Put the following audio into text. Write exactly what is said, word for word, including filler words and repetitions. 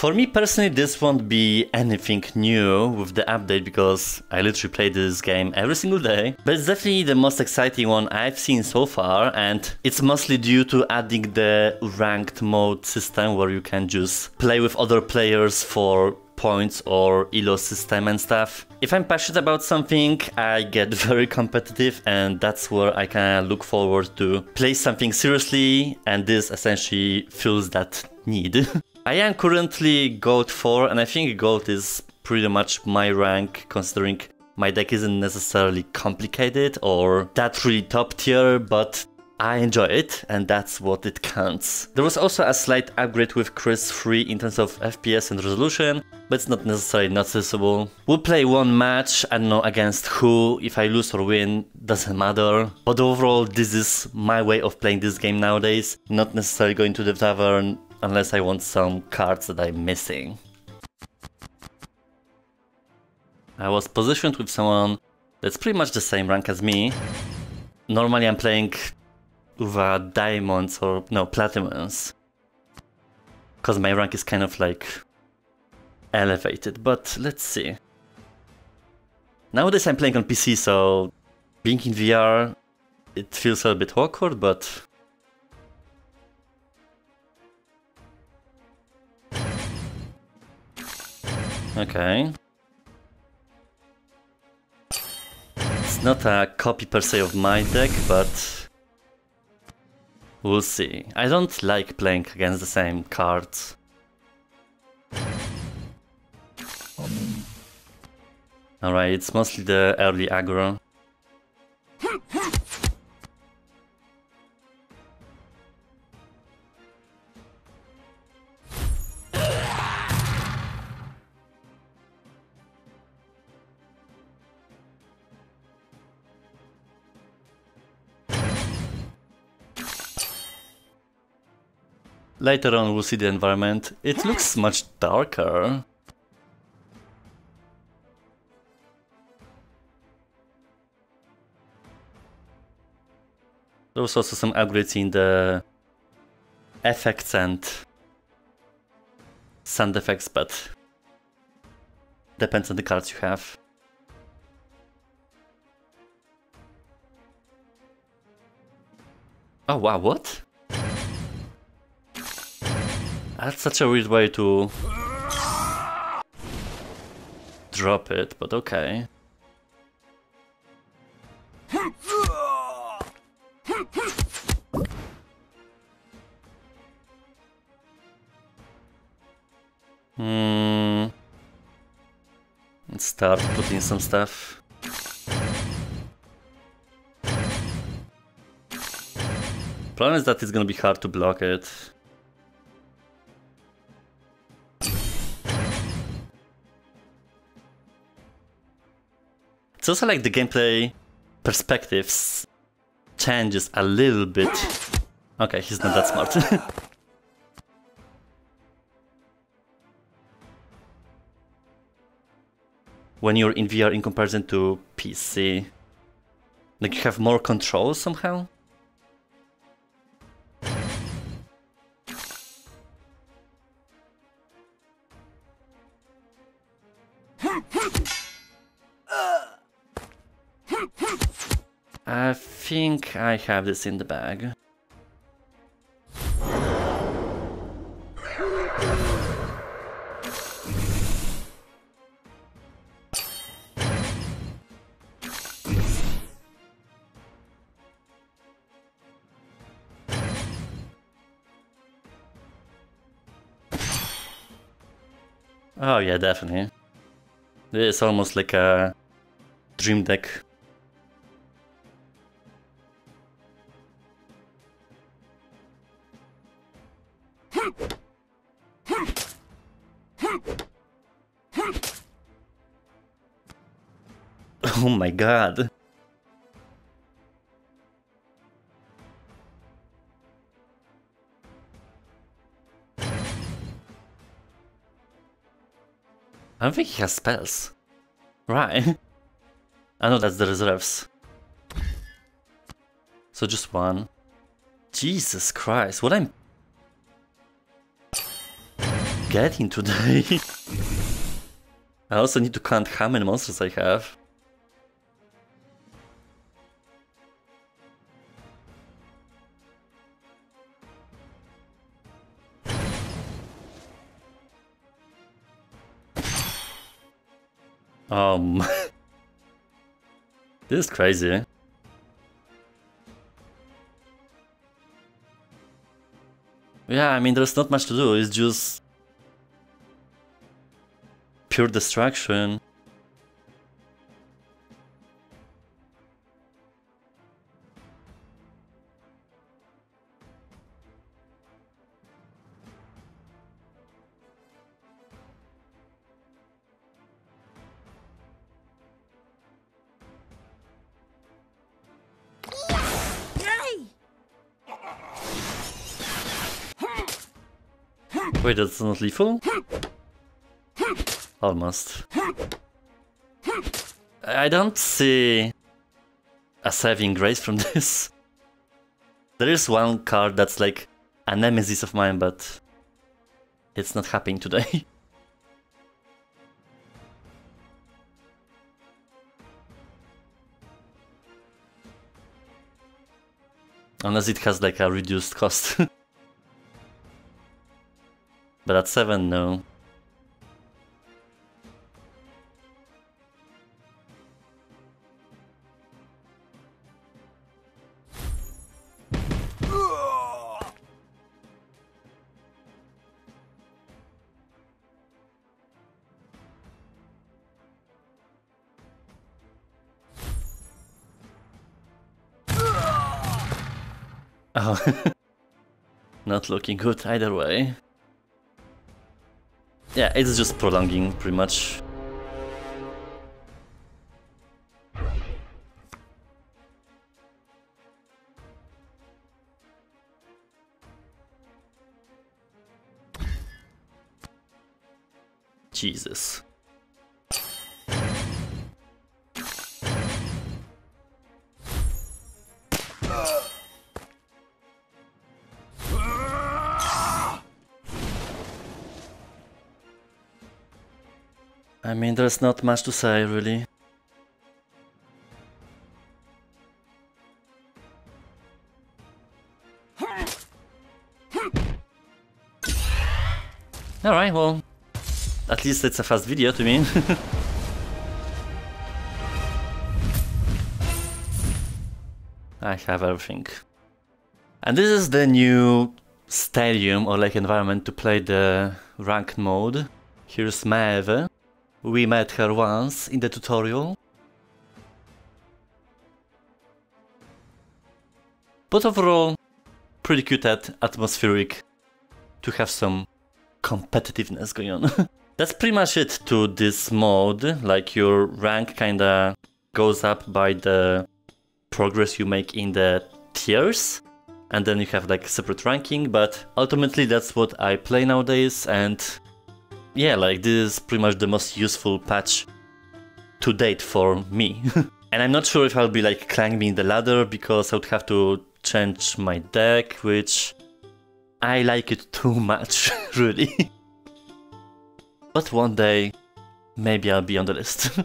For me personally, this won't be anything new with the update because I literally play this game every single day. But it's definitely the most exciting one I've seen so far, and it's mostly due to adding the ranked mode system where you can just play with other players for points or E L O system and stuff. If I'm passionate about something, I get very competitive, and that's where I can look forward to play something seriously, and this essentially fills that need. I am currently Gold four, and I think Gold is pretty much my rank considering my deck isn't necessarily complicated or that really top tier, but I enjoy it, and that's what it counts. There was also a slight upgrade with Chris Free in terms of F P S and resolution, but it's not necessarily noticeable. We'll play one match, I don't know against who, if I lose or win, doesn't matter. But overall, this is my way of playing this game nowadays, not necessarily going to the tavern unless I want some cards that I'm missing. I was positioned with someone that's pretty much the same rank as me. Normally I'm playing with diamonds or no platinums, because my rank is kind of like elevated, but let's see. Nowadays I'm playing on P C, so being in V R it feels a bit awkward, but okay. It's not a copy per se of my deck, but we'll see. I don't like playing against the same cards. Alright, it's mostly the early aggro. Later on we'll see the environment. It looks much darker. There was also some upgrades in the effects and sound effects, but depends on the cards you have. Oh wow, what? That's such a weird way to drop it, but okay. Hmm. Let's start putting some stuff. Problem is that it's gonna be hard to block it. It's also like the gameplay perspectives changes a little bit. Okay, he's not that smart. When you're in V R in comparison to P C, like you have more control somehow? I think I have this in the bag. Oh yeah, definitely. It's almost like a dream deck. Oh my god. I don't think he has spells. Right. I know that's the reserves. So just one. Jesus Christ, what I'm... getting today? I also need to count how many monsters I have. Um, this is crazy. Yeah, I mean, there's not much to do, it's just pure destruction. Wait, that's not lethal? Almost. I don't see a saving grace from this. There is one card that's like a nemesis of mine, but it's not happening today. Unless it has like a reduced cost. But at seven, no. Oh, not looking good either way. Yeah, it's just prolonging, pretty much. Jesus. I mean, there's not much to say, really. Alright, well, at least it's a fast video to me. I have everything. And this is the new stadium or like environment to play the ranked mode. Here's Maeve. We met her once in the tutorial. But overall, pretty cute and atmospheric to have some competitiveness going on. That's pretty much it to this mode, like your rank kinda goes up by the progress you make in the tiers. And then you have like separate ranking, but ultimately that's what I play nowadays, and yeah, like this is pretty much the most useful patch to date for me. And I'm not sure if I'll be like climbing the ladder, because I would have to change my deck, which I like it too much, really. But one day, maybe I'll be on the list.